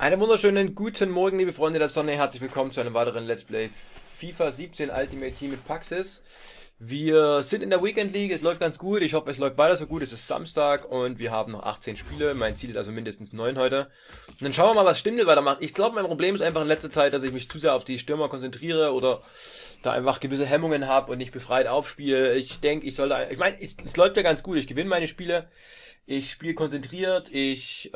Einen wunderschönen guten Morgen, liebe Freunde der Sonne. Herzlich willkommen zu einem weiteren Let's Play FIFA 17 Ultimate Team mit Paxis. Wir sind in der Weekend League, es läuft ganz gut. Ich hoffe, es läuft weiter so gut. Es ist Samstag und wir haben noch 18 Spiele. Mein Ziel ist also mindestens 9 heute. Und dann schauen wir mal, was Stindl weitermacht. Ich glaube, mein Problem ist einfach in letzter Zeit, dass ich mich zu sehr auf die Stürmer konzentriere oder da einfach gewisse Hemmungen habe und nicht befreit aufspiele. Ich denke, ich sollte... Ich meine, es läuft ja ganz gut. Ich gewinne meine Spiele. Ich spiele konzentriert. Ich...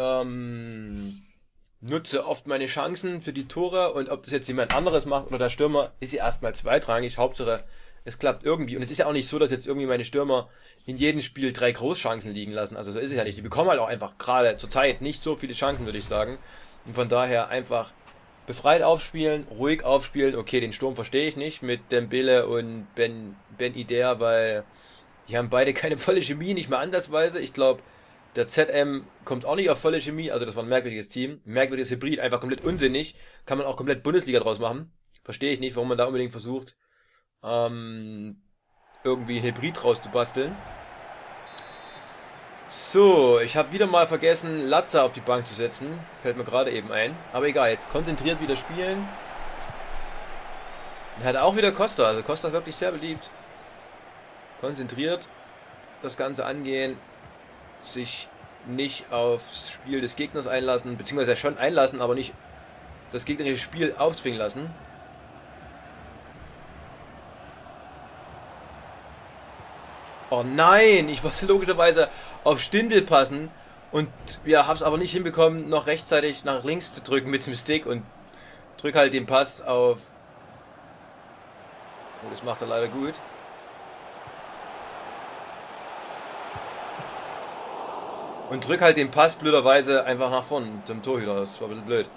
nutze oft meine Chancen für die Tore, und ob das jetzt jemand anderes macht oder der Stürmer, ist ja erstmal zweitrangig. Hauptsache, es klappt irgendwie. Und es ist ja auch nicht so, dass jetzt irgendwie meine Stürmer in jedem Spiel 3 Großchancen liegen lassen. Also so ist es ja nicht. Die bekommen halt auch einfach gerade zur Zeit nicht so viele Chancen, würde ich sagen. Und von daher einfach befreit aufspielen, ruhig aufspielen. Okay, den Sturm verstehe ich nicht mit Dembele und Ben Idea, weil die haben beide keine volle Chemie, nicht mal andersweise. Ich glaube, der ZM kommt auch nicht auf volle Chemie, also das war ein merkwürdiges Team, merkwürdiges Hybrid, einfach komplett unsinnig, kann man auch komplett Bundesliga draus machen, verstehe ich nicht, warum man da unbedingt versucht, irgendwie ein Hybrid draus zu basteln. So, ich habe wieder mal vergessen, Latza auf die Bank zu setzen, fällt mir gerade eben ein, aber egal, jetzt konzentriert wieder spielen. Und hat auch wieder Costa, also Costa ist wirklich sehr beliebt. Konzentriert das Ganze angehen. Sich nicht aufs Spiel des Gegners einlassen, beziehungsweise schon einlassen, aber nicht das gegnerische Spiel aufzwingen lassen. Oh nein, ich wollte logischerweise auf Stindl passen und ja, hab's aber nicht hinbekommen, noch rechtzeitig nach links zu drücken mit dem Stick und drück halt den Pass auf... Oh, das macht er leider gut. Und drück halt den Pass blöderweise einfach nach vorne zum Torhüter. Das war ein bisschen blöd.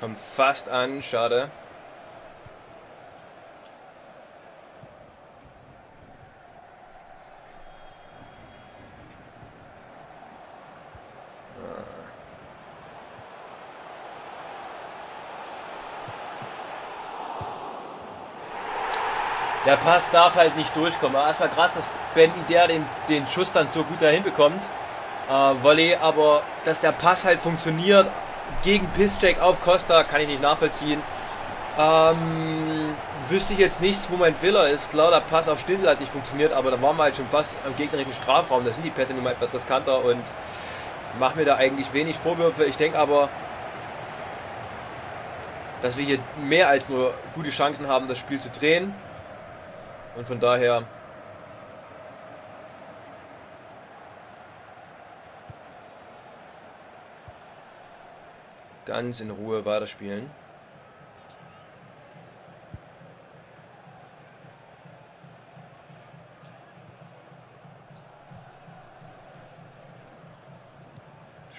Kommt fast an, schade. Der Pass darf halt nicht durchkommen. Aber erstmal krass, dass Ben Idea den Schuss dann so gut dahin bekommt. Volley, aber dass der Pass halt funktioniert gegen Piszczek auf Costa, kann ich nicht nachvollziehen. Wüsste ich jetzt nichts, wo mein Fehler ist. Klar, der Pass auf Stindl hat nicht funktioniert, aber da waren wir halt schon fast am gegnerischen Strafraum. Da sind die Pässe nun mal etwas riskanter und mache mir da eigentlich wenig Vorwürfe. Ich denke aber, dass wir hier mehr als nur gute Chancen haben, das Spiel zu drehen. Und von daher ganz in Ruhe weiterspielen.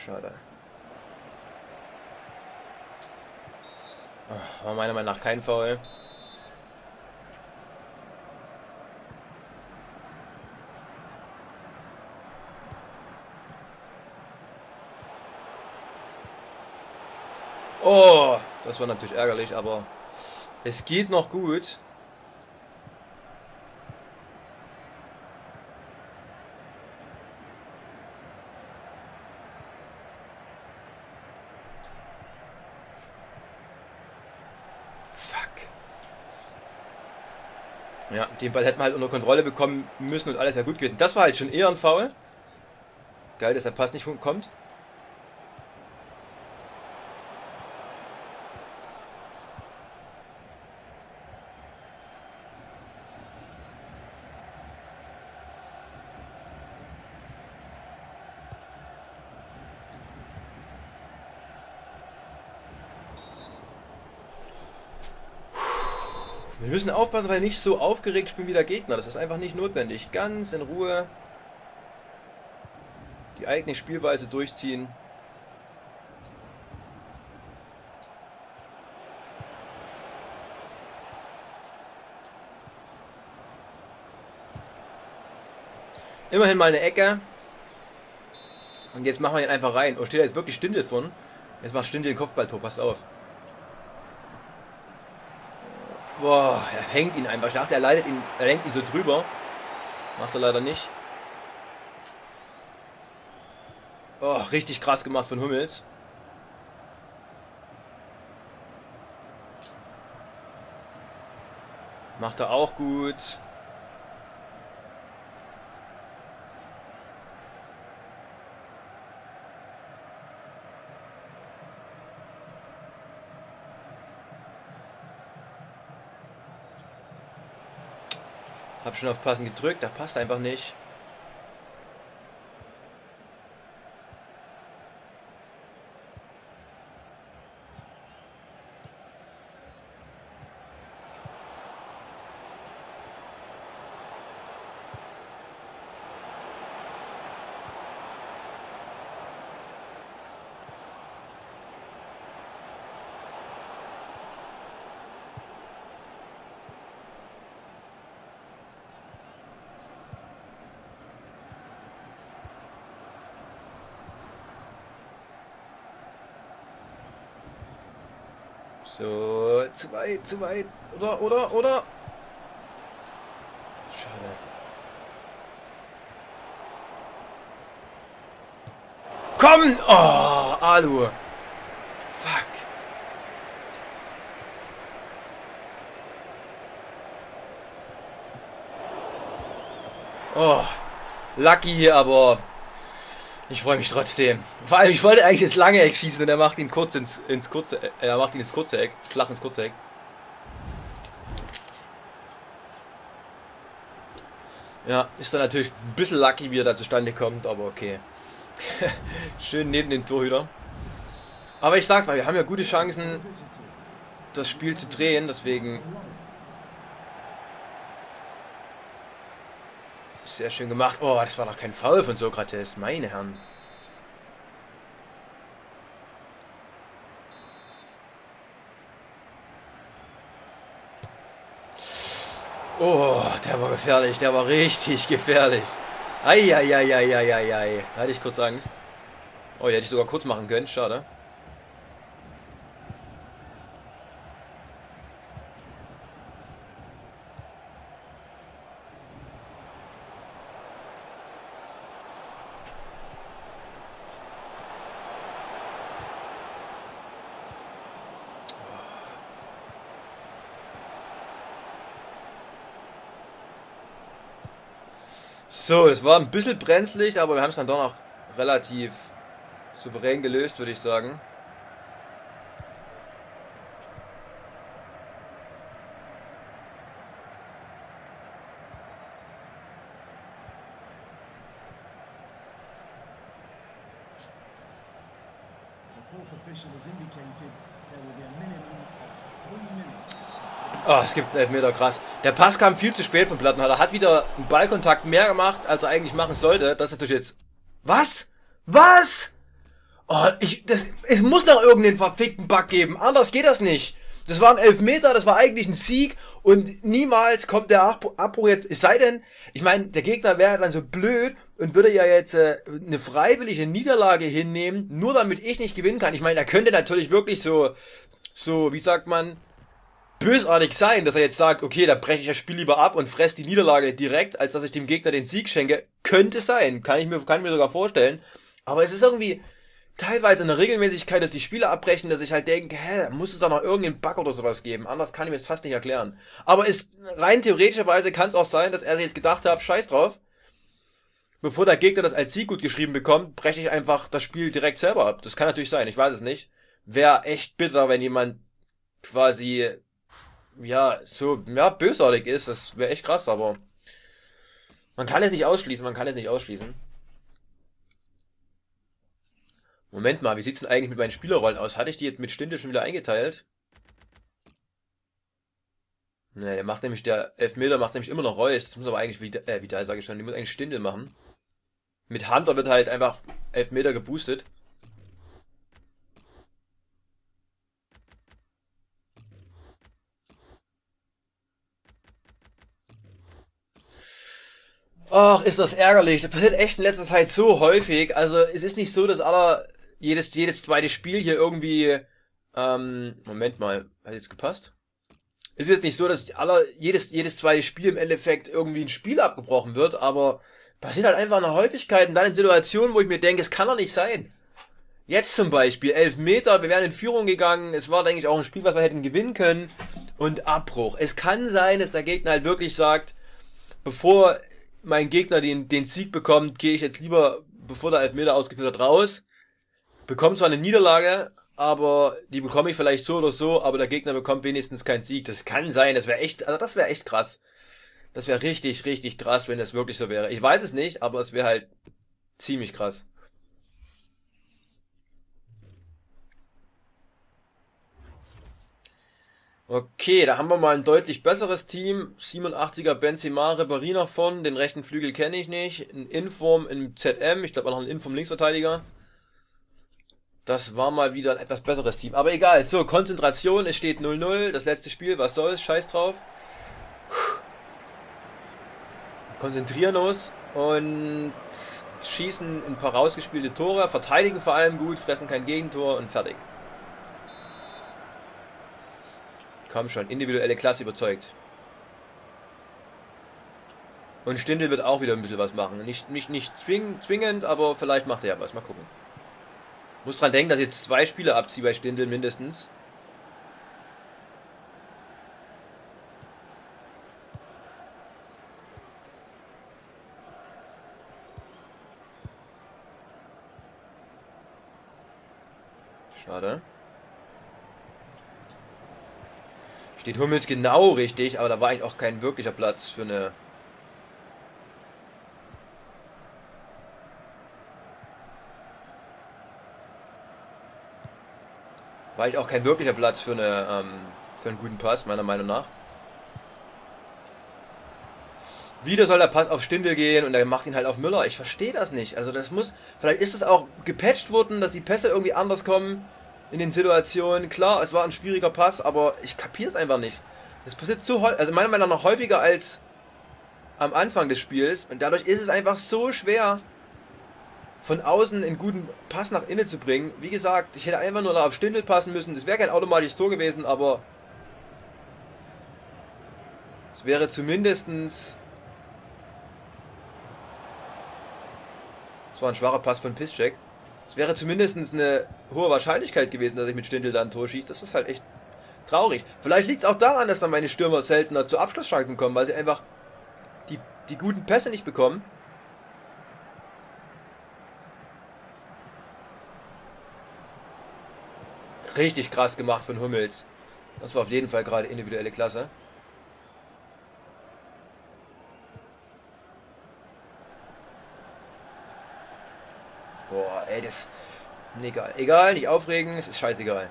Schade. Ach, war meiner Meinung nach kein Foul. Oh, das war natürlich ärgerlich, aber es geht noch gut. Fuck. Ja, den Ball hätten wir halt unter Kontrolle bekommen müssen und alles wäre gut gewesen. Das war halt schon eher ein Foul. Geil, dass der Pass nicht kommt. Wir müssen aufpassen, weil wir nicht so aufgeregt spielen wie der Gegner. Das ist einfach nicht notwendig. Ganz in Ruhe die eigene Spielweise durchziehen. Immerhin mal eine Ecke. Und jetzt machen wir ihn einfach rein. Oh, steht da jetzt wirklich Stindl von? Jetzt macht Stindl den Kopfballtor, passt auf. Boah, er hängt ihn einfach. Ich dachte, er lenkt ihn so drüber. Macht er leider nicht. Oh, richtig krass gemacht von Hummels. Macht er auch gut. Hab schon auf Passen gedrückt, da passt einfach nicht. So, zu weit, oder? Schade. Komm! Oh, Alu. Fuck. Oh, lucky, aber ich freue mich trotzdem. Vor allem, ich wollte eigentlich ins lange Eck schießen und er macht ihn kurz ins kurze Eck. Er macht ihn ins kurze Eck. Flach ins kurze Eck. Ja, ist dann natürlich ein bisschen lucky, wie er da zustande kommt, aber okay. Schön neben dem Torhüter. Aber ich sag's mal, wir haben ja gute Chancen, das Spiel zu drehen, deswegen. Sehr schön gemacht. Oh, das war doch kein Foul von Sokrates, meine Herren. Oh, der war gefährlich, der war richtig gefährlich. Eieieiei. Da hatte ich kurz Angst. Oh, die hätte ich sogar kurz machen können, schade. So, das war ein bisschen brenzlig, aber wir haben es dann doch noch relativ souverän gelöst, würde ich sagen. Oh, es gibt einen Elfmeter, krass. Der Pass kam viel zu spät von Plattenhaller. Hat wieder einen Ballkontakt mehr gemacht, als er eigentlich machen sollte. Das ist natürlich jetzt... Was? Was? Oh, es muss noch irgendeinen verfickten Bug geben. Anders geht das nicht. Das war ein Elfmeter, das war eigentlich ein Sieg. Und niemals kommt der Abbruch jetzt... Es sei denn, ich meine, der Gegner wäre dann so blöd und würde ja jetzt eine freiwillige Niederlage hinnehmen, nur damit ich nicht gewinnen kann. Ich meine, er könnte natürlich wirklich so, wie sagt man... bösartig sein, dass er jetzt sagt, okay, da breche ich das Spiel lieber ab und fresse die Niederlage direkt, als dass ich dem Gegner den Sieg schenke. Könnte sein, kann ich mir sogar vorstellen. Aber es ist irgendwie teilweise eine Regelmäßigkeit, dass die Spieler abbrechen, dass ich halt denke, hä, muss es da noch irgendeinen Bug oder sowas geben? Anders kann ich mir das fast nicht erklären. Aber es, rein theoretischerweise kann es auch sein, dass er sich jetzt gedacht hat, scheiß drauf, bevor der Gegner das als Sieg gut geschrieben bekommt, breche ich einfach das Spiel direkt selber ab. Das kann natürlich sein, ich weiß es nicht. Wäre echt bitter, wenn jemand quasi... ja, so, ja, bösartig ist, das wäre echt krass, aber man kann es nicht ausschließen, Moment mal, wie sieht's denn eigentlich mit meinen Spielerrollen aus? Hatte ich die jetzt mit Stindl schon wieder eingeteilt? Ne, der Elfmeter macht nämlich immer noch Reus, das muss aber eigentlich, Vidal sage ich schon, die muss eigentlich Stindl machen. Mit Hunter wird halt einfach Elfmeter geboostet. Ach, ist das ärgerlich. Das passiert echt in letzter Zeit so häufig. Also es ist nicht so, dass jedes zweite Spiel hier irgendwie... Moment mal, hat jetzt gepasst? Es ist nicht so, dass jedes zweite Spiel im Endeffekt irgendwie ein Spiel abgebrochen wird, aber passiert halt einfach eine Häufigkeit und dann in Situationen, wo ich mir denke, es kann doch nicht sein. Jetzt zum Beispiel, 11 Meter, wir wären in Führung gegangen, es war, denke ich, auch ein Spiel, was wir hätten gewinnen können und Abbruch. Es kann sein, dass der Gegner halt wirklich sagt, bevor mein Gegner den Sieg bekommt, gehe ich jetzt lieber, bevor der Elfmeter ausgeführt wird, raus, bekomme zwar eine Niederlage, aber die bekomme ich vielleicht so oder so, aber der Gegner bekommt wenigstens keinen Sieg. Das kann sein, das wäre echt krass. Das wäre richtig, richtig krass, wenn das wirklich so wäre. Ich weiß es nicht, aber es wäre halt ziemlich krass. Okay, da haben wir mal ein deutlich besseres Team. 87er Benzema, Ribéry nach vorn. Den rechten Flügel kenne ich nicht. Ein Inform im ZM. Ich glaube, noch ein Inform Linksverteidiger. Das war mal wieder ein etwas besseres Team. Aber egal, so, Konzentration, es steht 0-0. Das letzte Spiel, was soll's, scheiß drauf. Konzentrieren uns und schießen ein paar rausgespielte Tore. Verteidigen vor allem gut, fressen kein Gegentor und fertig. Komm schon, individuelle Klasse überzeugt. Und Stindl wird auch wieder ein bisschen was machen. Nicht zwingend, aber vielleicht macht er ja was. Mal gucken. Muss dran denken, dass ich jetzt 2 Spiele abziehe bei Stindl mindestens. Schade. Steht Hummels genau richtig, aber da war eigentlich auch kein wirklicher Platz für eine... War ich auch kein wirklicher Platz für einen guten Pass, meiner Meinung nach. Wieder soll der Pass auf Stindl gehen und er macht ihn halt auf Müller. Ich verstehe das nicht. Also das muss... Vielleicht ist es auch gepatcht worden, dass die Pässe irgendwie anders kommen in den Situationen. Klar, es war ein schwieriger Pass, aber ich kapiere es einfach nicht. Das passiert so häufig, also meiner Meinung nach noch häufiger als am Anfang des Spiels. Und dadurch ist es einfach so schwer, von außen einen guten Pass nach innen zu bringen. Wie gesagt, ich hätte einfach nur auf Stindl passen müssen. Es wäre kein automatisches Tor gewesen, aber es wäre zumindestens... Es war ein schwacher Pass von Piszczek. Es wäre zumindestens eine hohe Wahrscheinlichkeit gewesen, dass ich mit Stindl da ein Tor schieße. Das ist halt echt traurig. Vielleicht liegt es auch daran, dass dann meine Stürmer seltener zu Abschlusschancen kommen, weil sie einfach die guten Pässe nicht bekommen. Richtig krass gemacht von Hummels. Das war auf jeden Fall gerade individuelle Klasse. Boah, ey, das... Egal, egal, nicht aufregen, es ist scheißegal.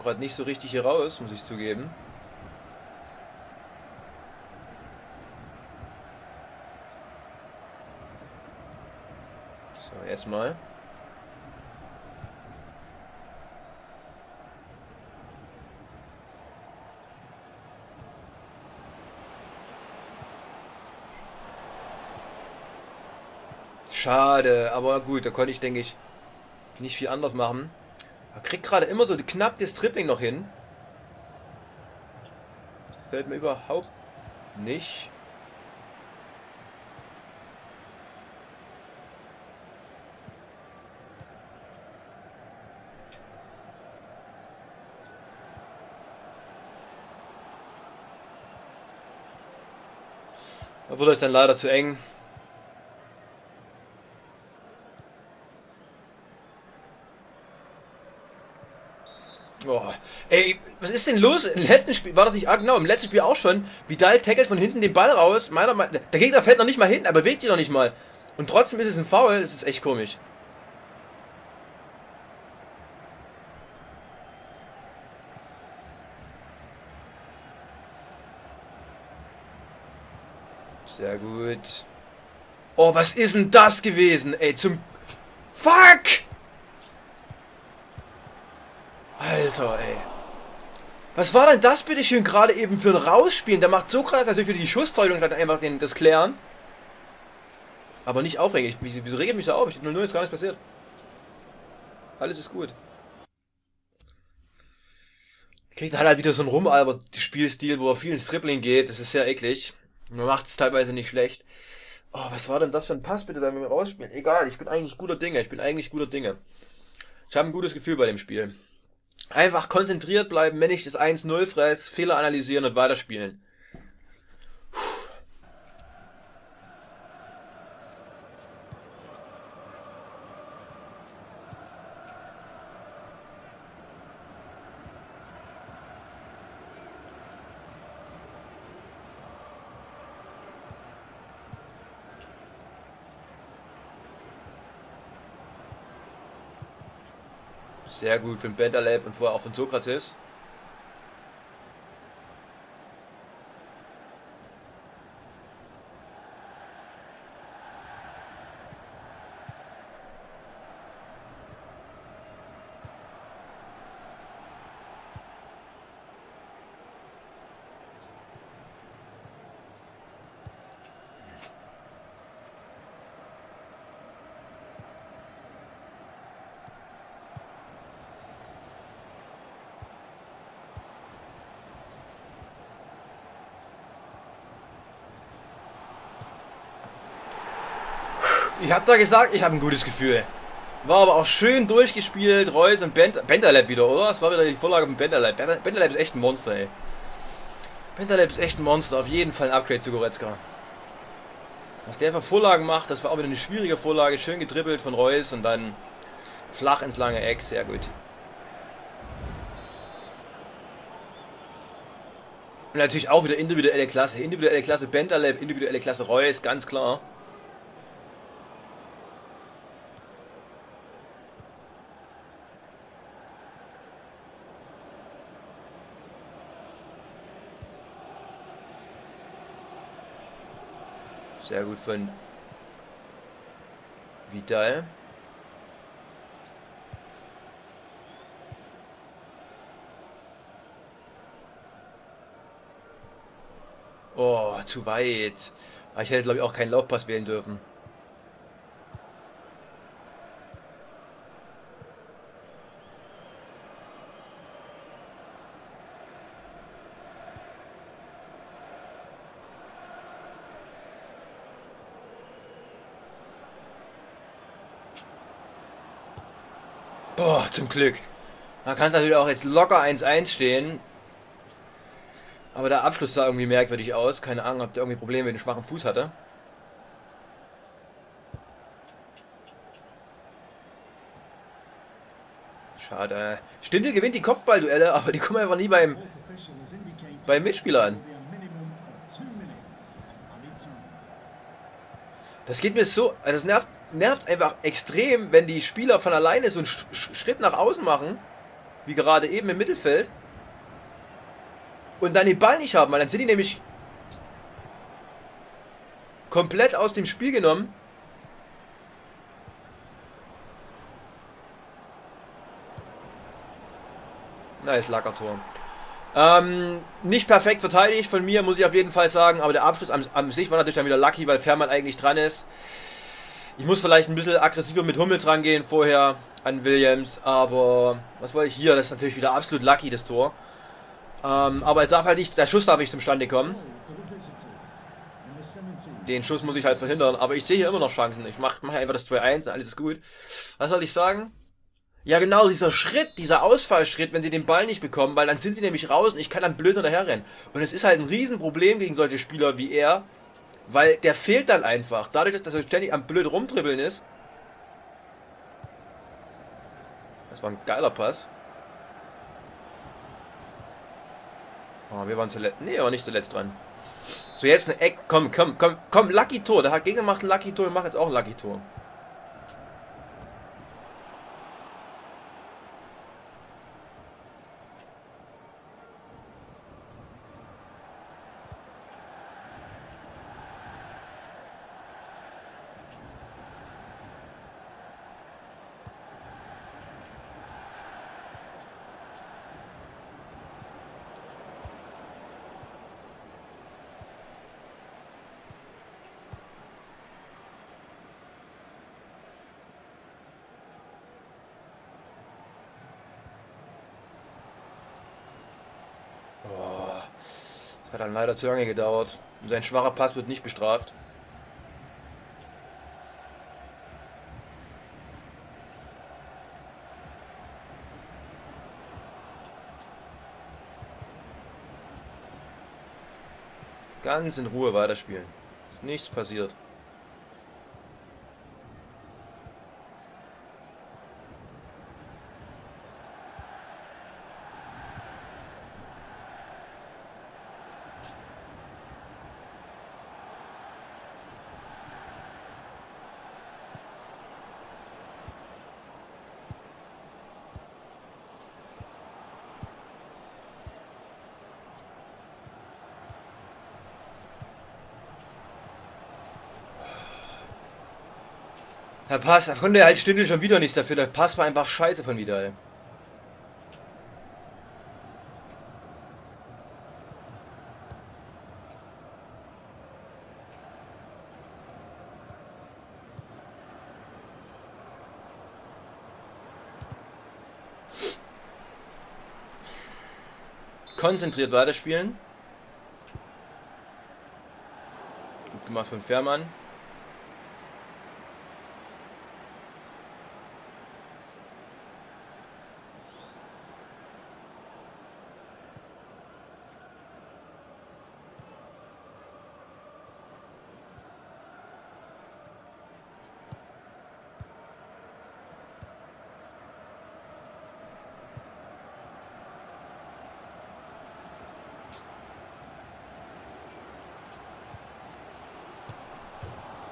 Gerade nicht so richtig hier raus, muss ich zugeben. So, jetzt mal. Schade, aber gut, da konnte ich, denke ich, nicht viel anders machen. Kriegt gerade immer so knapp das Tripling noch hin. Fällt mir überhaupt nicht. Da wurde es dann leider zu eng. Oh, ey, was ist denn los? Im letzten Spiel war das nicht... Ah, genau, im letzten Spiel auch schon. Vidal tackelt von hinten den Ball raus. Der Gegner fällt noch nicht mal hin, er bewegt ihn noch nicht mal. Und trotzdem ist es ein Foul. Das ist echt komisch. Sehr gut. Oh, was ist denn das gewesen? Ey, zum... Fuck! Alter, ey. Was war denn das bitteschön gerade eben für ein Rausspielen? Da macht Sokrates natürlich für die Schusstäuschung dann einfach das Klären. Aber nicht aufregend. Wieso rege ich mich da auf? Ich steht 0-0, ist gar nichts passiert. Alles ist gut. Kriegt dann halt wieder so ein Rumalbert-Spielstil, wo er viel ins Dribbling geht. Das ist sehr eklig. Man macht es teilweise nicht schlecht. Oh, was war denn das für ein Pass bitte beim Rausspielen? Egal, ich bin eigentlich guter Dinge. Ich habe ein gutes Gefühl bei dem Spiel. Einfach konzentriert bleiben, wenn ich das 1-0 fress, Fehler analysieren und weiterspielen. Puh. Sehr gut für den Bentaleb und vorher auch von Sokrates. Ich hab da gesagt, ich habe ein gutes Gefühl. War aber auch schön durchgespielt. Reus und Bentaleb wieder, oder? Es war wieder die Vorlage von Bentaleb. Bentaleb ist echt ein Monster, ey. Bentaleb ist echt ein Monster. Auf jeden Fall ein Upgrade zu Goretzka. Was der für Vorlagen macht, das war auch wieder eine schwierige Vorlage. Schön gedribbelt von Reus und dann flach ins lange Eck. Sehr gut. Und natürlich auch wieder individuelle Klasse. Individuelle Klasse Bentaleb, individuelle Klasse Reus, ganz klar. Sehr gut von Vidal. Oh, zu weit. Aber ich hätte, glaube ich, auch keinen Laufpass wählen dürfen. Boah, zum Glück. Man kann natürlich auch jetzt locker 1-1 stehen. Aber der Abschluss sah irgendwie merkwürdig aus. Keine Ahnung, ob der irgendwie Probleme mit dem schwachen Fuß hatte. Schade. Stindl gewinnt die Kopfballduelle, aber die kommen einfach nie beim Mitspieler an. Das geht mir so... Also das nervt einfach extrem, wenn die Spieler von alleine so einen Schritt nach außen machen, wie gerade eben im Mittelfeld, und dann den Ball nicht haben, weil dann sind die nämlich komplett aus dem Spiel genommen. Nice, Lackertor. Nicht perfekt verteidigt von mir, muss ich auf jeden Fall sagen, aber der Abschluss an sich war natürlich dann wieder lucky, weil Fährmann eigentlich dran ist. Ich muss vielleicht ein bisschen aggressiver mit Hummels rangehen vorher an Williams, aber was wollte ich hier? Das ist natürlich wieder absolut lucky, das Tor. Aber es darf halt nicht, der Schuss darf nicht zum Stande kommen. Den Schuss muss ich halt verhindern, aber ich sehe hier immer noch Chancen. Ich mache einfach das 2-1 und alles ist gut. Was soll ich sagen? Ja genau, dieser Schritt, dieser Ausfallschritt, wenn sie den Ball nicht bekommen, weil dann sind sie nämlich raus und ich kann dann blöd hinterherrennen. Und es ist halt ein Riesenproblem gegen solche Spieler wie er, weil der fehlt dann einfach. Dadurch, dass er ständig am blöd rumdribbeln ist. Das war ein geiler Pass. Oh, wir waren zuletzt... Nee, aber nicht zuletzt dran. So, jetzt ein Eck. Komm, Lucky Tor. Da hat Gegner gemacht ein Lucky Tor. Wir machen jetzt auch ein Lucky Tor. Das hat dann leider zu lange gedauert. Und sein schwacher Pass wird nicht bestraft. Ganz in Ruhe weiterspielen. Nichts passiert. Der Pass, da konnte er halt Stindl schon wieder nichts dafür. Der Pass war einfach scheiße von Vidal. Konzentriert weiterspielen. Gut gemacht von Fährmann.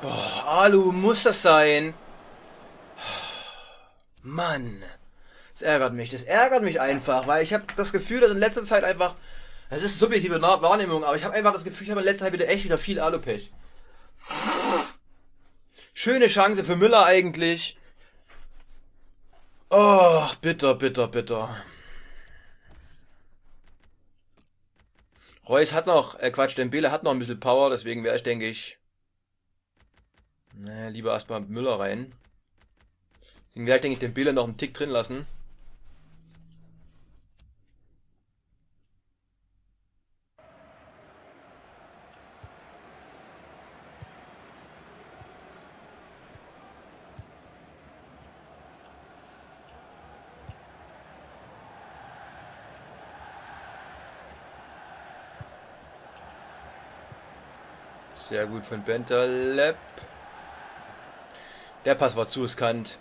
Oh, Alu, muss das sein? Mann, das ärgert mich. Das ärgert mich einfach, weil ich habe das Gefühl, dass in letzter Zeit einfach, das ist subjektive Wahrnehmung, aber ich habe einfach das Gefühl, ich habe in letzter Zeit wieder echt wieder viel Alu-Pech. Schöne Chance für Müller eigentlich. Oh, bitter, bitter, bitter. Reus hat noch, Dembele hat noch ein bisschen Power, deswegen wäre ich, denke ich, naja, lieber erstmal Müller rein. Deswegen werde ich, denke ich, den Bälle noch einen Tick drin lassen. Sehr gut von Bentaleb. Der Pass war zu riskant.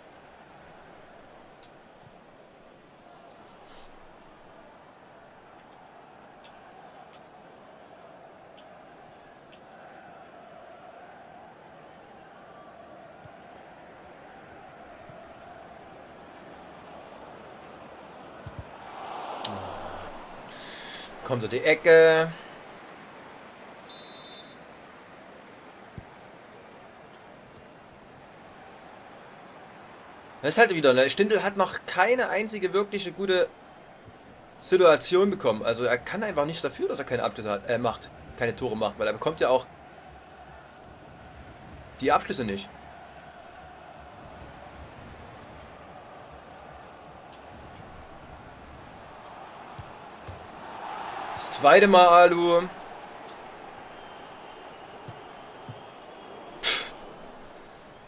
Kommt so die Ecke. Das ist halt wieder, ne? Stindl hat noch keine einzige wirkliche gute Situation bekommen. Also er kann einfach nichts dafür, dass er keine Abschlüsse hat, macht, keine Tore macht, weil er bekommt ja auch die Abschlüsse nicht. Das zweite Mal Alu. Pff.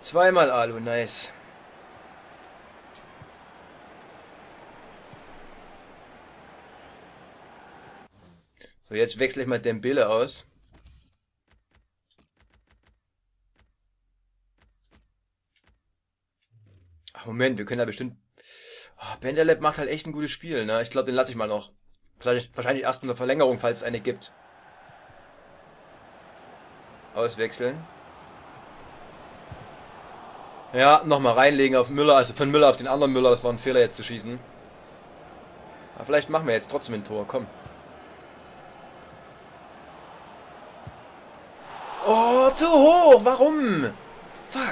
Zweimal Alu, nice. So, jetzt wechsle ich mal Dembele aus. Ach, Moment, wir können da bestimmt... Oh, Bentaleb macht halt echt ein gutes Spiel, ne? Ich glaube, den lasse ich mal noch. Wahrscheinlich erst in der Verlängerung, falls es eine gibt. Auswechseln. Ja, nochmal reinlegen auf Müller, also von Müller auf den anderen Müller. Das war ein Fehler, jetzt zu schießen. Aber vielleicht machen wir jetzt trotzdem ein Tor, komm. Oh, zu hoch! Warum? Fuck!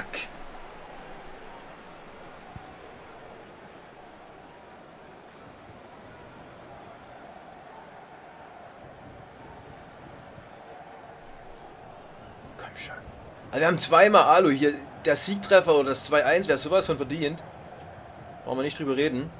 Komm schon. Also wir haben zweimal Alu hier. Der Siegtreffer oder das 2-1 wäre sowas von verdient. Brauchen wir nicht drüber reden.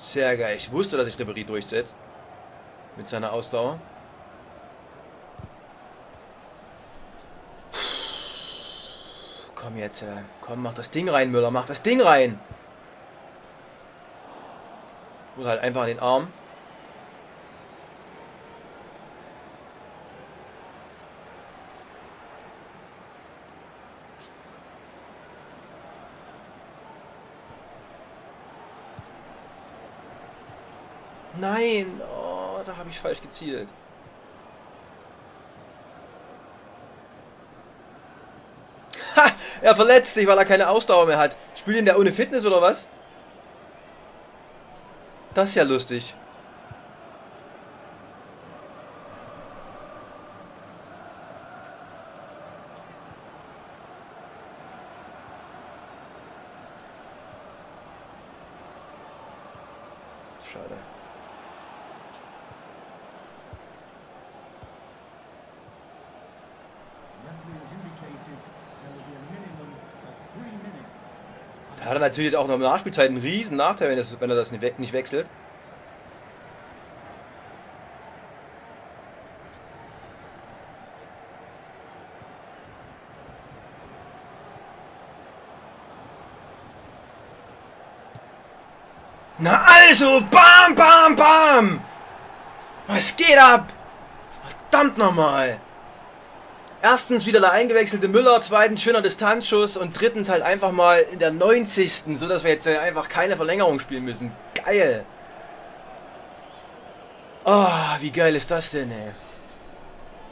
Sehr geil. Ich wusste, dass sich Ribéry durchsetzt. Mit seiner Ausdauer. Komm jetzt. Komm, mach das Ding rein, Müller. Mach das Ding rein. Oder halt einfach an den Arm. Nein, oh, da habe ich falsch gezielt. Ha, er verletzt sich, weil er keine Ausdauer mehr hat. Spielt ihn der ohne Fitness oder was? Das ist ja lustig. Schade. Da hat er natürlich auch noch in der Nachspielzeit einen riesen Nachteil, wenn er das nicht wechselt. Na also, bam, bam, bam! Was geht ab? Verdammt nochmal! Erstens wieder der eingewechselte Müller, zweitens schöner Distanzschuss und drittens halt einfach mal in der 90. So dass wir jetzt einfach keine Verlängerung spielen müssen. Geil! Oh, wie geil ist das denn, ey?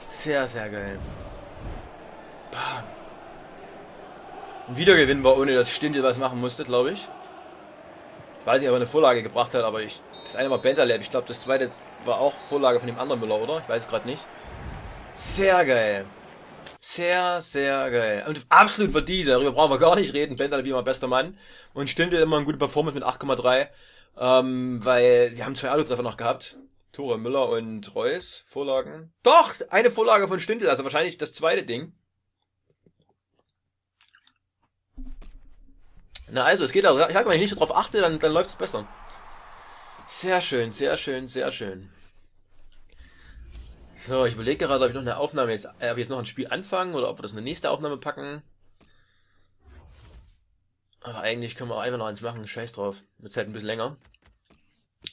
Sehr, sehr geil. Bam! Und wieder gewinnen wir, ohne dass Stindl was machen musste, glaube ich. Ich weiß nicht, ob er eine Vorlage gebracht hat, aber das eine war Bentaleb. Ich glaube, das zweite war auch Vorlage von dem anderen Müller, oder? Ich weiß es gerade nicht. Sehr geil. Sehr, sehr geil. Und absolut verdient, darüber brauchen wir gar nicht reden. Bentaleb wie immer bester Mann. Und Stindl immer eine gute Performance mit 8,3. Weil wir haben 2 Autotreffer noch gehabt. Tore, Müller und Reus. Vorlagen. Doch, eine Vorlage von Stindl, also wahrscheinlich das zweite Ding. Na also, es geht also. Ich sag mal, wenn ich nicht drauf achte, dann läuft es besser. Sehr schön, sehr schön, sehr schön. So, ich überlege gerade, ob ich noch eine Aufnahme jetzt, ob ich jetzt noch ein Spiel anfangen oder ob wir das in eine nächste Aufnahme packen. Aber eigentlich können wir auch einfach noch eins machen, scheiß drauf. Wird halt ein bisschen länger.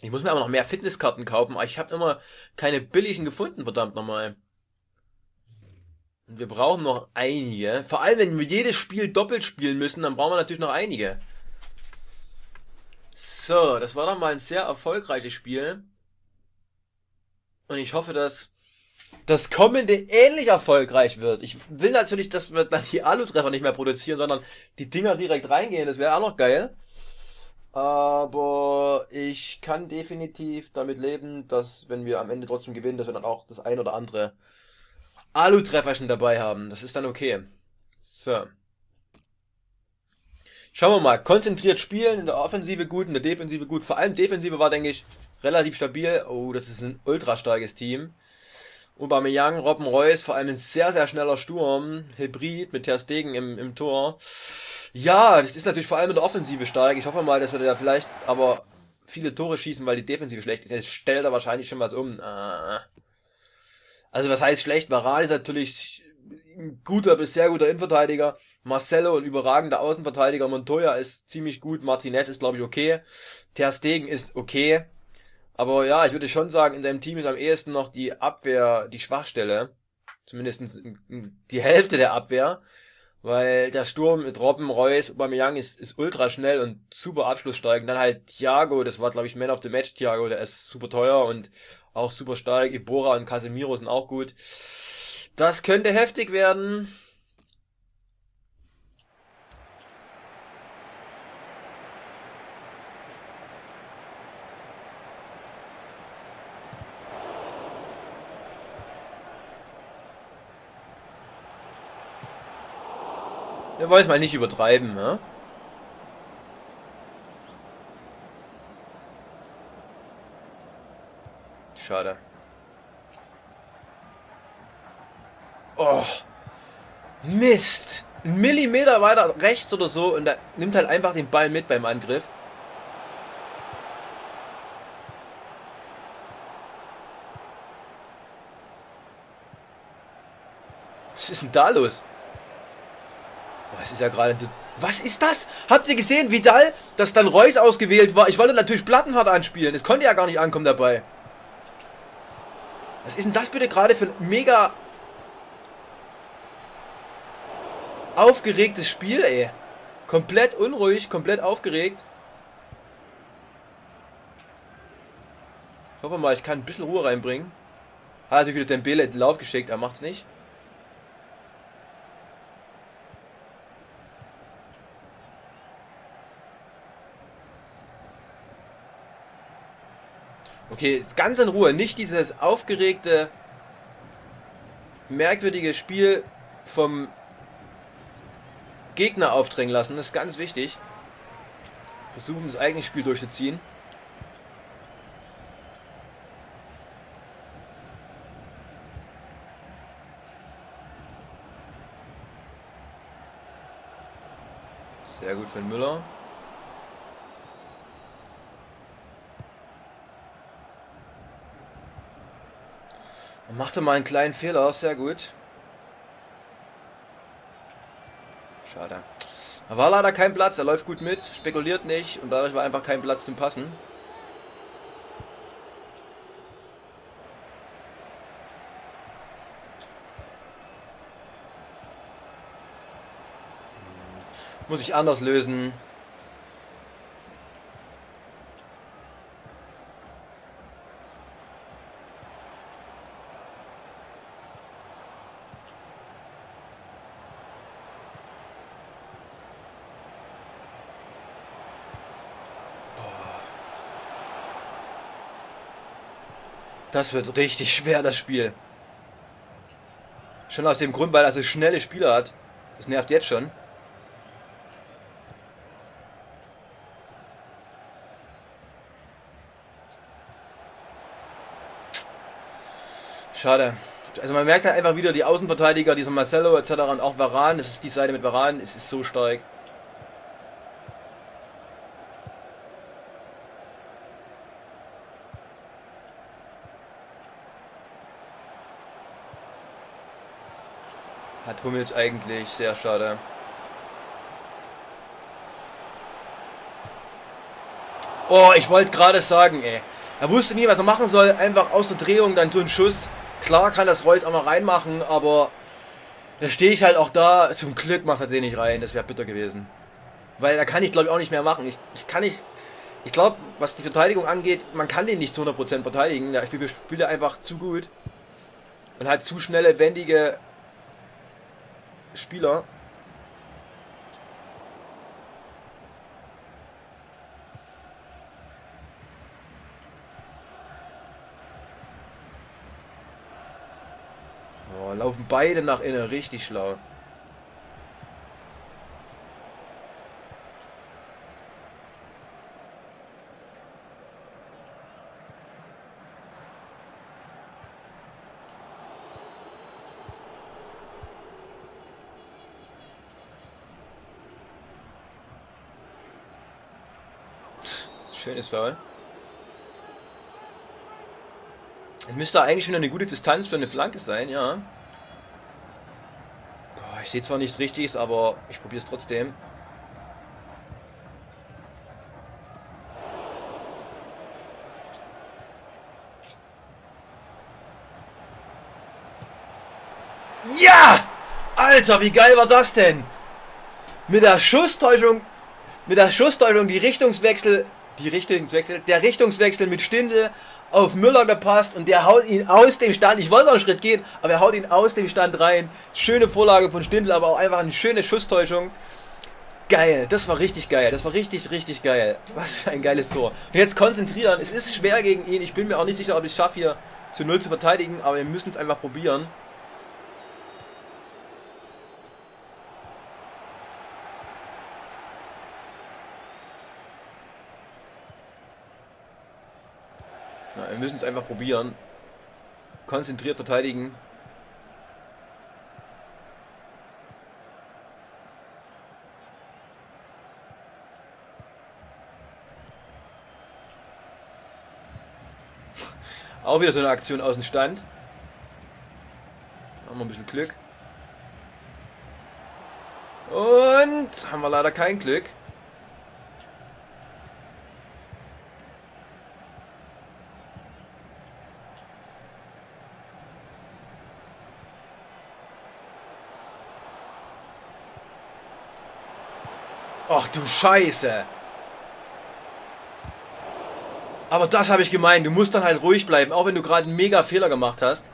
Ich muss mir aber noch mehr Fitnesskarten kaufen, aber ich habe immer keine billigen gefunden, verdammt nochmal. Und wir brauchen noch einige. Vor allem, wenn wir jedes Spiel doppelt spielen müssen, dann brauchen wir natürlich noch einige. So, das war doch mal ein sehr erfolgreiches Spiel. Und ich hoffe, dass das kommende ähnlich erfolgreich wird. Ich will natürlich, dass wir dann die Alu-Treffer nicht mehr produzieren, sondern die Dinger direkt reingehen. Das wäre auch noch geil. Aber ich kann definitiv damit leben, dass, wenn wir am Ende trotzdem gewinnen, dass wir dann auch das ein oder andere Alu-Trefferchen dabei haben. Das ist dann okay. So. Schauen wir mal. Konzentriert spielen, in der Offensive gut, in der Defensive gut. Vor allem Defensive war, denke ich, relativ stabil. Oh, das ist ein ultra starkes Team. Aubameyang, Robben, Reus, vor allem ein sehr, sehr schneller Sturm. Hybrid mit Ter Stegen im Tor. Ja, das ist natürlich vor allem in der Offensive stark. Ich hoffe mal, dass wir da vielleicht aber viele Tore schießen, weil die Defensive schlecht ist. Jetzt stellt er wahrscheinlich schon was um. Also was heißt schlecht? Varane ist natürlich ein guter bis sehr guter Innenverteidiger. Marcelo, ein überragender Außenverteidiger. Montoya ist ziemlich gut. Martinez ist, glaube ich, okay. Ter Stegen ist okay. Aber ja, ich würde schon sagen, in seinem Team ist am ehesten noch die Abwehr die Schwachstelle. Zumindest die Hälfte der Abwehr. Weil der Sturm mit Robben, Reus, Aubameyang ist ultra schnell und super abschlussstark. Und dann halt Thiago, das war, glaube ich, Man of the Match Thiago, der ist super teuer und auch super stark. Ibora und Casemiro sind auch gut. Das könnte heftig werden. Wir wollen es mal nicht übertreiben, ne? Schade. Oh, Mist! Ein Millimeter weiter rechts oder so und da nimmt halt einfach den Ball mit beim Angriff. Was ist denn da los? Was ist ja gerade... Was ist das? Habt ihr gesehen, Vidal, dass dann Reus ausgewählt war? Ich wollte natürlich Plattenhardt anspielen. Es konnte ja gar nicht ankommen dabei. Was ist denn das bitte gerade für ein mega... aufgeregtes Spiel, ey. Komplett unruhig, komplett aufgeregt. Ich hoffe mal, ich kann ein bisschen Ruhe reinbringen. Hat natürlich wieder Dembele in den Lauf geschickt, er macht's nicht. Okay, ganz in Ruhe, nicht dieses aufgeregte, merkwürdige Spiel vom Gegner aufdrängen lassen, das ist ganz wichtig. Versuchen, das eigene Spiel durchzuziehen. Sehr gut für den Müller. Und machte mal einen kleinen Fehler, sehr gut. Schade. Da war leider kein Platz, er läuft gut mit, spekuliert nicht und dadurch war einfach kein Platz zum Passen. Muss ich anders lösen. Das wird richtig schwer, das Spiel. Schon aus dem Grund, weil er so schnelle Spieler hat. Das nervt jetzt schon. Schade. Also man merkt halt einfach wieder, die Außenverteidiger, dieser Marcelo etc. und auch Varane, das ist die Seite mit Varane, es ist so stark. Hat Hummels eigentlich, sehr schade. Oh, ich wollte gerade sagen, ey. Er wusste nie, was er machen soll. Einfach aus der Drehung dann so einen Schuss. Klar kann das Reus auch mal reinmachen, aber da stehe ich halt auch da. Zum Glück macht er den nicht rein. Das wäre bitter gewesen. Weil da kann ich, glaube ich, auch nicht mehr machen. Ich glaube, was die Verteidigung angeht, man kann den nicht zu 100% verteidigen. Der spielt einfach zu gut. Und hat zu schnelle, wendige Spieler. Oh, laufen beide nach innen, richtig schlau. Schönes Foul. Das müsste eigentlich wieder eine gute Distanz für eine Flanke sein, ja. Boah, ich sehe zwar nichts Richtiges, aber ich probiere es trotzdem. Ja! Alter, wie geil war das denn? Mit der Schusstäuschung, der Richtungswechsel mit Stindl auf Müller gepasst und der haut ihn aus dem Stand. Ich wollte noch einen Schritt gehen, aber er haut ihn aus dem Stand rein. Schöne Vorlage von Stindl, aber auch einfach eine schöne Schusstäuschung. Geil, das war richtig geil. Das war richtig, richtig geil. Was für ein geiles Tor. Und jetzt konzentrieren. Es ist schwer gegen ihn. Ich bin mir auch nicht sicher, ob ich es schaffe, hier zu 0 zu verteidigen, aber wir müssen es einfach probieren. Wir müssen es einfach probieren. Konzentriert verteidigen. Auch wieder so eine Aktion aus dem Stand. Haben wir ein bisschen Glück. Und haben wir leider kein Glück. Ach du Scheiße. Aber das habe ich gemeint. Du musst dann halt ruhig bleiben. Auch wenn du gerade einen mega Fehler gemacht hast.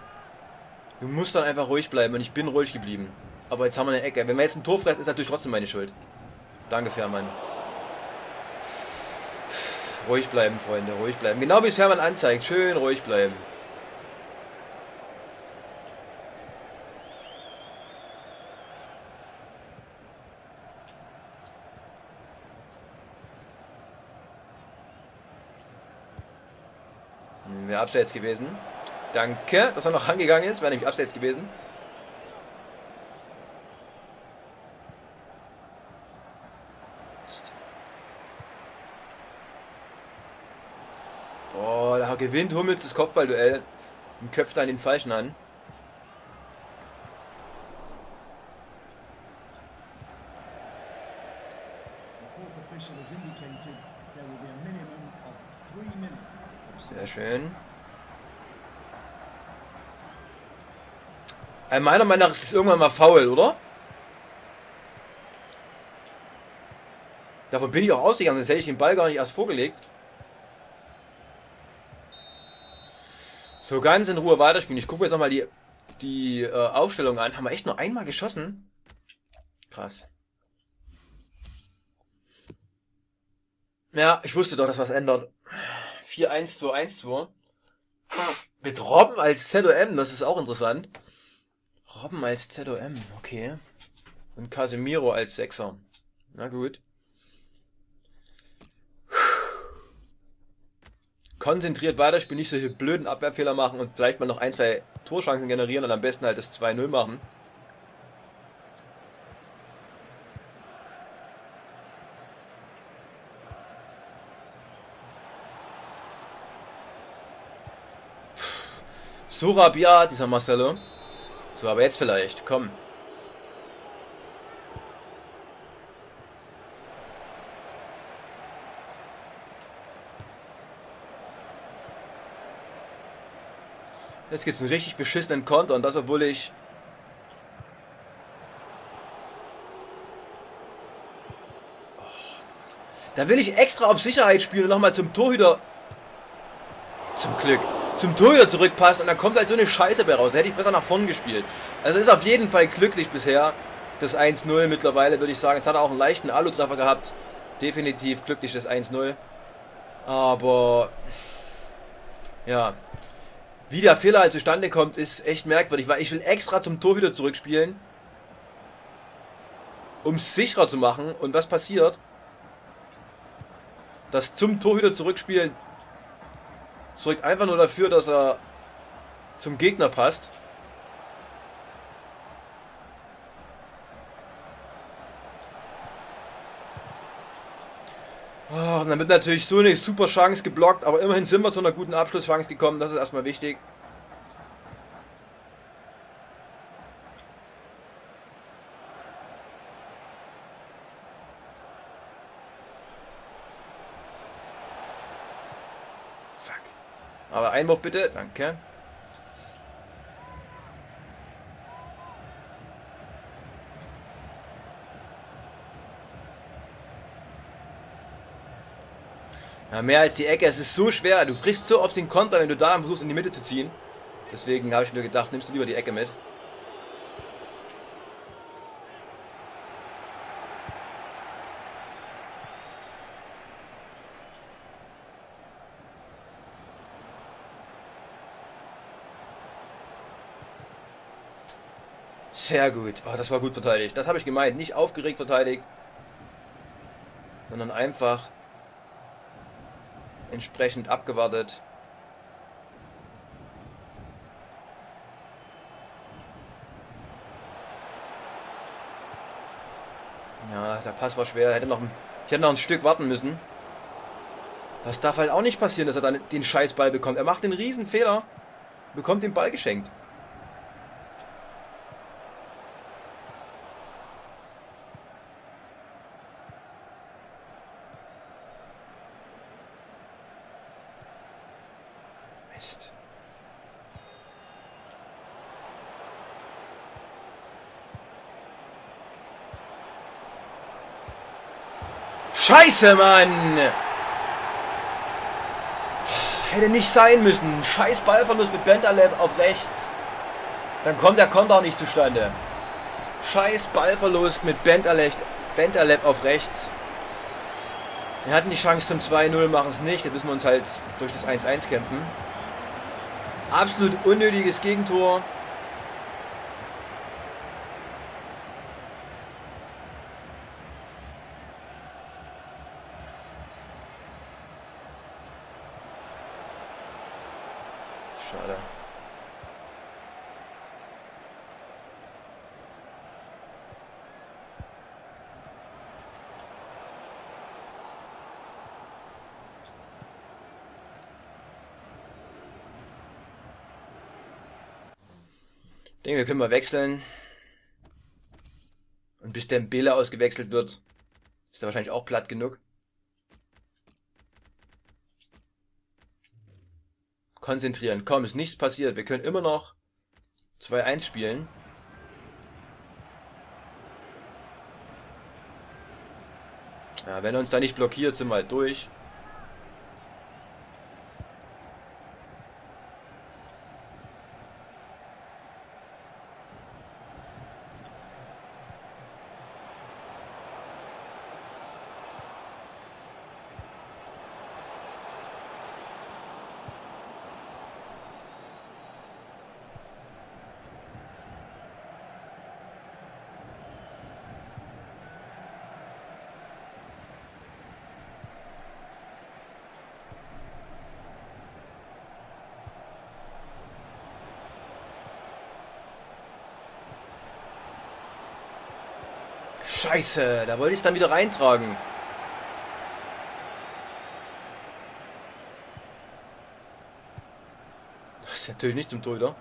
Du musst dann einfach ruhig bleiben. Und ich bin ruhig geblieben. Aber jetzt haben wir eine Ecke. Wenn wir jetzt ein Tor fressen, ist natürlich trotzdem meine Schuld. Danke, Fährmann. Ruhig bleiben, Freunde. Ruhig bleiben. Genau wie es Fährmann anzeigt. Schön ruhig bleiben. Wäre abseits gewesen. Danke, dass er noch rangegangen ist. Wäre nämlich abseits gewesen. Oh, da gewinnt Hummels das Kopfballduell und köpft dann den Falschen an. Sehr schön. Meiner Meinung nach ist es irgendwann mal faul, oder? Davon bin ich auch ausgegangen, sonst hätte ich den Ball gar nicht erst vorgelegt. So, ganz in Ruhe weiterspielen. Ich gucke jetzt nochmal die Aufstellung an. Haben wir echt nur einmal geschossen? Krass. Ja, ich wusste doch, dass was ändert. 4-1-2-1-2. Mit Robben als ZOM, das ist auch interessant. Robben als ZOM, okay. Und Casemiro als Sechser. Na gut. Konzentriert weiterspielen, nicht solche blöden Abwehrfehler machen und vielleicht mal noch ein, zwei Torschancen generieren und am besten halt das 2-0 machen. So rabiat, dieser Marcelo. So, aber jetzt vielleicht, komm. Jetzt gibt es einen richtig beschissenen Konter und das, obwohl ich... Oh. Da will ich extra auf Sicherheit spielen und nochmal zum Torhüter... Zum Glück. Zum Torhüter zurückpasst und dann kommt halt so eine Scheiße bei raus. Da hätte ich besser nach vorne gespielt. Also ist auf jeden Fall glücklich bisher. Das 1-0 mittlerweile, würde ich sagen. Jetzt hat er auch einen leichten Alu-Treffer gehabt. Definitiv glücklich das 1-0. Aber... Ja... Wie der Fehler halt zustande kommt, ist echt merkwürdig, weil ich will extra zum Torhüter zurückspielen, um es sicherer zu machen. Und was passiert? Das zum Torhüter zurückspielen sorgt einfach nur dafür, dass er zum Gegner passt. Oh, und dann wird natürlich so eine super Chance geblockt, aber immerhin sind wir zu einer guten Abschlusschance gekommen, das ist erstmal wichtig. Fuck. Aber Einwurf bitte, danke. Ja, mehr als die Ecke, es ist so schwer. Du kriegst so oft den Konter, wenn du da versuchst, in die Mitte zu ziehen. Deswegen habe ich mir gedacht, nimmst du lieber die Ecke mit. Sehr gut. Oh, das war gut verteidigt. Das habe ich gemeint. Nicht aufgeregt verteidigt, sondern einfach... entsprechend abgewartet. Ja, der Pass war schwer. Ich hätte noch ein Stück warten müssen. Das darf halt auch nicht passieren, dass er dann den Scheißball bekommt. Er macht den riesen Fehler, bekommt den Ball geschenkt. Scheiße, Mann! Hätte nicht sein müssen. Scheiß Ballverlust mit Bentaleb auf rechts. Dann kommt der Konter auch nicht zustande. Scheiß Ballverlust mit Bentaleb auf rechts. Wir hatten die Chance zum 2-0, machen es nicht. Da müssen wir uns halt durch das 1-1 kämpfen. Absolut unnötiges Gegentor. Schade. Ich denke, wir können mal wechseln. Und bis Dembele ausgewechselt wird, ist er wahrscheinlich auch platt genug. Konzentrieren. Komm, ist nichts passiert. Wir können immer noch 2-1 spielen. Ja, wenn er uns da nicht blockiert, sind wir halt durch. Scheiße, da wollte ich es dann wieder reintragen. Das ist natürlich nicht zum Torhüter.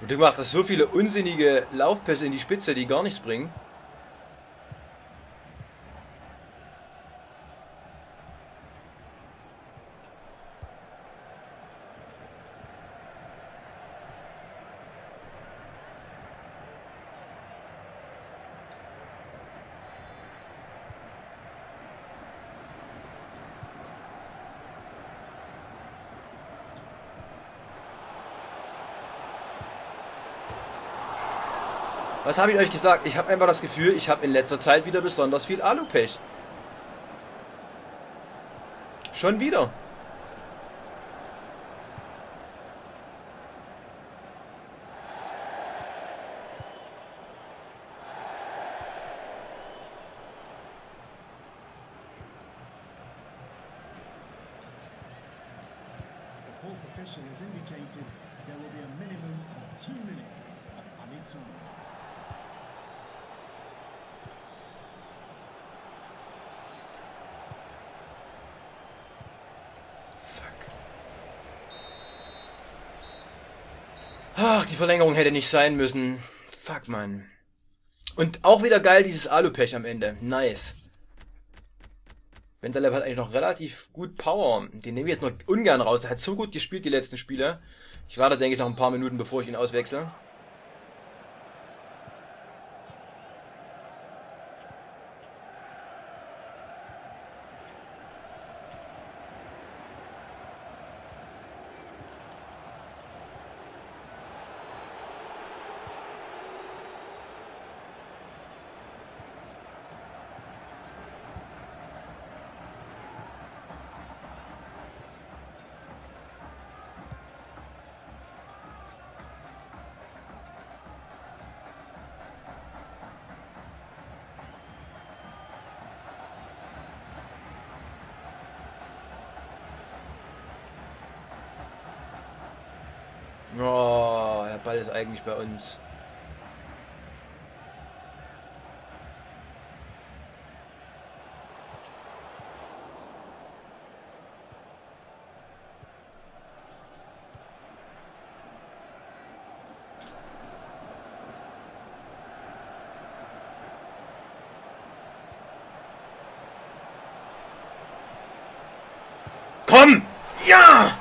Und du machst so viele unsinnige Laufpässe in die Spitze, die gar nichts bringen. Was habe ich euch gesagt? Ich habe einfach das Gefühl, ich habe in letzter Zeit wieder besonders viel Alupech. Schon wieder. Ach, die Verlängerung hätte nicht sein müssen. Fuck, Mann. Und auch wieder geil, dieses Alupech am Ende. Nice. Bentaleb hat eigentlich noch relativ gut Power. Den nehme ich jetzt noch ungern raus. Der hat so gut gespielt, die letzten Spiele. Ich warte, denke ich, noch ein paar Minuten, bevor ich ihn auswechsle. Oh, Ball ist eigentlich bei uns. Ja!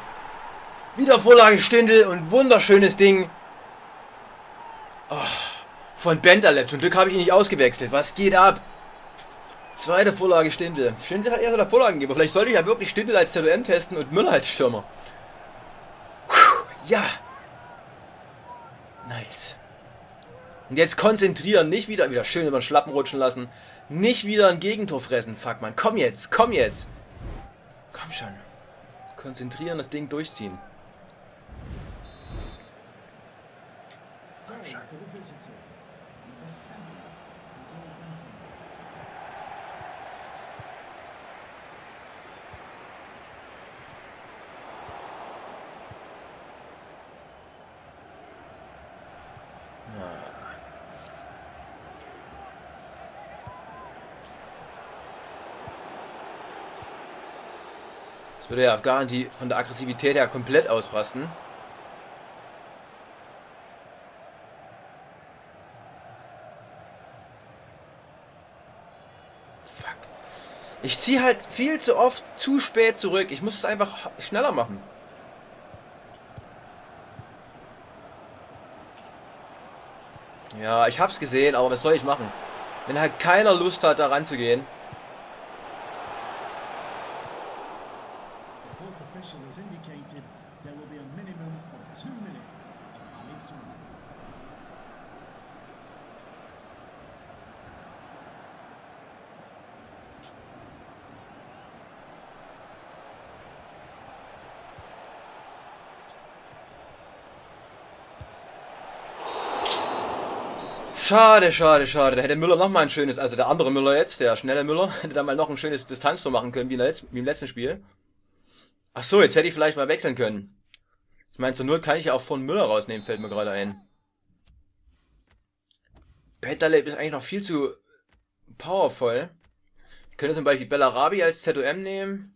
Wieder Vorlage Stindl und wunderschönes Ding. Oh, von Bentaleb. Zum Glück habe ich ihn nicht ausgewechselt. Was geht ab? Zweite Vorlage Stindl. Stindl hat eher so der Vorlagengeber. Vielleicht sollte ich ja wirklich Stindl als TBM testen und Müller als Stürmer. Puh, ja! Nice. Und jetzt konzentrieren. Nicht wieder schön über den Schlappen rutschen lassen. Nicht wieder ein Gegentor fressen. Fuck, Mann. Komm jetzt. Komm jetzt. Komm schon. Konzentrieren, das Ding durchziehen. Das würde der Afghanen, die von der Aggressivität her komplett ausrasten. Fuck. Ich ziehe halt viel zu oft zu spät zurück. Ich muss es einfach schneller machen. Ja, ich hab's gesehen, aber was soll ich machen? Wenn halt keiner Lust hat, da ranzugehen. Schade, schade, schade. Da hätte Müller nochmal ein schönes, also der andere Müller jetzt, der schnelle Müller, hätte da mal noch ein schönes Distanztor machen können, wie im letzten Spiel. Ach so, jetzt hätte ich vielleicht mal wechseln können. Ich meine, zur Null kann ich ja auch von Müller rausnehmen, fällt mir gerade ein. Bentaleb ist eigentlich noch viel zu powerful. Ich könnte zum Beispiel Bellarabi als ZOM nehmen.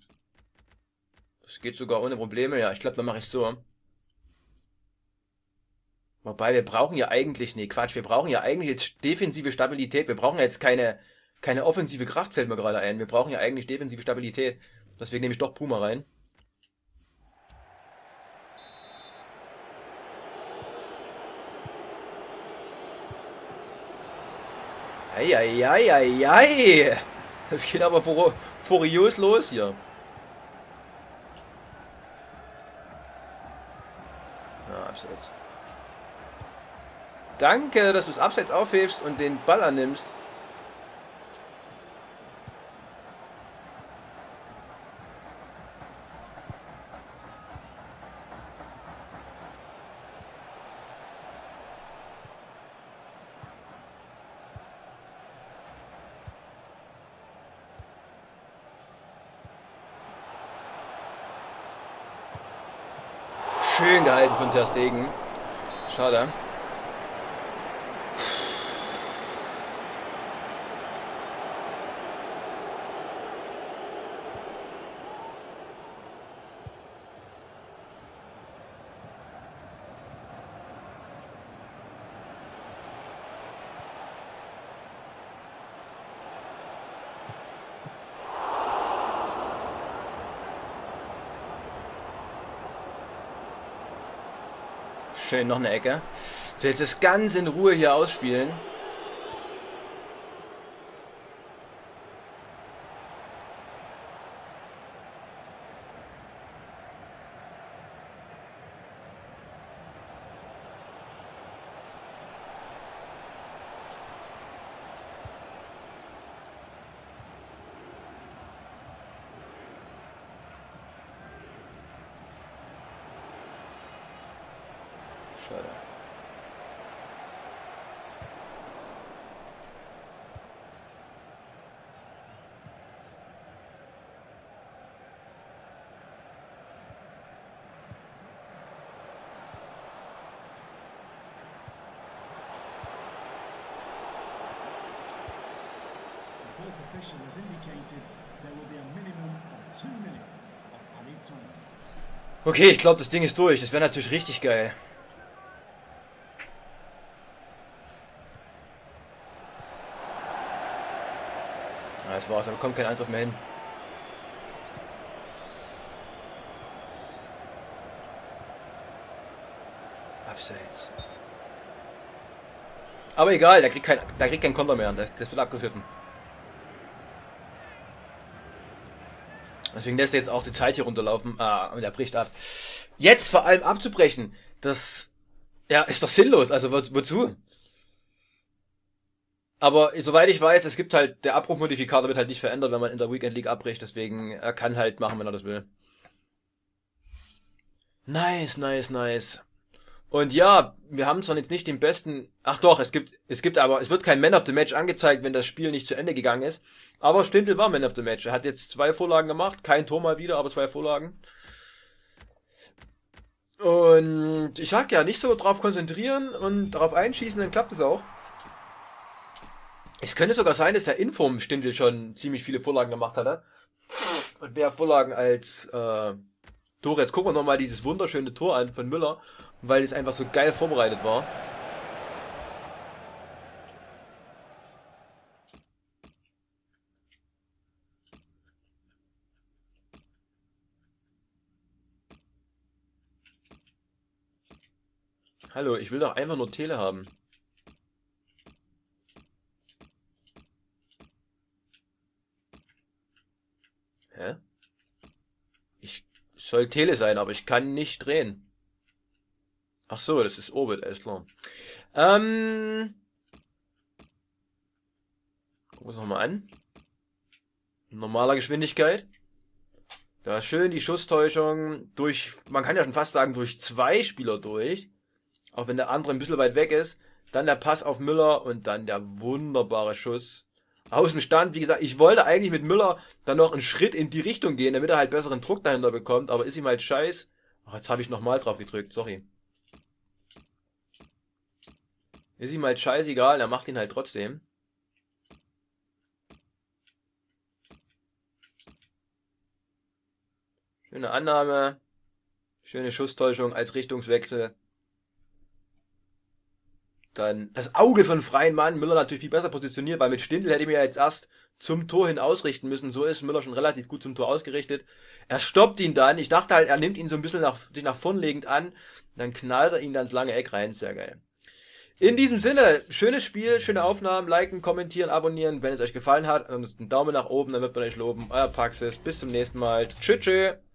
Das geht sogar ohne Probleme, ja. Ich glaube, dann mache ich es so. Wobei, wir brauchen ja eigentlich, nee Quatsch, wir brauchen ja eigentlich jetzt defensive Stabilität. Wir brauchen jetzt keine offensive Kraft, fällt mir gerade ein. Wir brauchen ja eigentlich defensive Stabilität. Deswegen nehme ich doch Puma rein. Eieieiei. Das geht aber furios los hier. Ja, abseits. Danke, dass du es abseits aufhebst und den Ball annimmst. Schön gehalten von Ter Stegen. Schade. Schön, noch eine Ecke. So, jetzt das ganz in Ruhe hier ausspielen. Schade. Okay, ich glaube, das Ding ist durch. Das wäre natürlich richtig geil. Ja, das war's, aber kommt kein Eindruck mehr hin. Abseits. Aber egal, der kriegt kein Konter mehr, das wird abgepfiffen. Deswegen lässt er jetzt auch die Zeit hier runterlaufen. Ah, und er bricht ab. Jetzt vor allem abzubrechen, das ja, ist doch sinnlos, also wozu? Aber soweit ich weiß, es gibt halt, der Abbruchmodifikator wird halt nicht verändert, wenn man in der Weekend League abbricht, deswegen er kann halt machen, wenn er das will. Nice, nice, nice. Und ja, wir haben zwar jetzt nicht den besten, ach doch, es gibt aber, es wird kein Man of the Match angezeigt, wenn das Spiel nicht zu Ende gegangen ist, aber Stindl war Man of the Match, er hat jetzt 2 Vorlagen gemacht, kein Tor mal wieder, aber 2 Vorlagen. Und ich sag ja, nicht so drauf konzentrieren und darauf einschießen, dann klappt es auch. Es könnte sogar sein, dass der Inform Stindl schon ziemlich viele Vorlagen gemacht hatte und mehr Vorlagen als, Tore. Jetzt gucken wir nochmal dieses wunderschöne Tor an von Müller, weil es einfach so geil vorbereitet war. Hallo, ich will doch einfach nur Tele haben. Hä? Soll Tele sein, aber ich kann nicht drehen. Ach so, das ist Orbit, alles klar. Gucken wir es nochmal an. Normaler Geschwindigkeit. Da schön die Schusstäuschung durch, man kann ja schon fast sagen, durch 2 Spieler durch. Auch wenn der andere ein bisschen weit weg ist. Dann der Pass auf Müller und dann der wunderbare Schuss. Aus dem Stand, wie gesagt, ich wollte eigentlich mit Müller dann noch einen Schritt in die Richtung gehen, damit er halt besseren Druck dahinter bekommt, aber ist ihm halt scheiß. Ach, jetzt habe ich nochmal drauf gedrückt, sorry. Ist ihm halt scheißegal, er macht ihn halt trotzdem. Schöne Annahme, schöne Schusstäuschung als Richtungswechsel. Dann das Auge von freien Mann, Müller natürlich viel besser positioniert, weil mit Stindl hätte ich mir jetzt erst zum Tor hin ausrichten müssen, so ist Müller schon relativ gut zum Tor ausgerichtet. Er stoppt ihn dann, ich dachte halt, er nimmt ihn so ein bisschen sich nach vorn legend an, dann knallt er ihn dann ins lange Eck rein, sehr geil. In diesem Sinne, schönes Spiel, schöne Aufnahmen, liken, kommentieren, abonnieren, wenn es euch gefallen hat, ansonsten einen Daumen nach oben, dann wird man euch loben, euer Paxis, bis zum nächsten Mal, tschüss.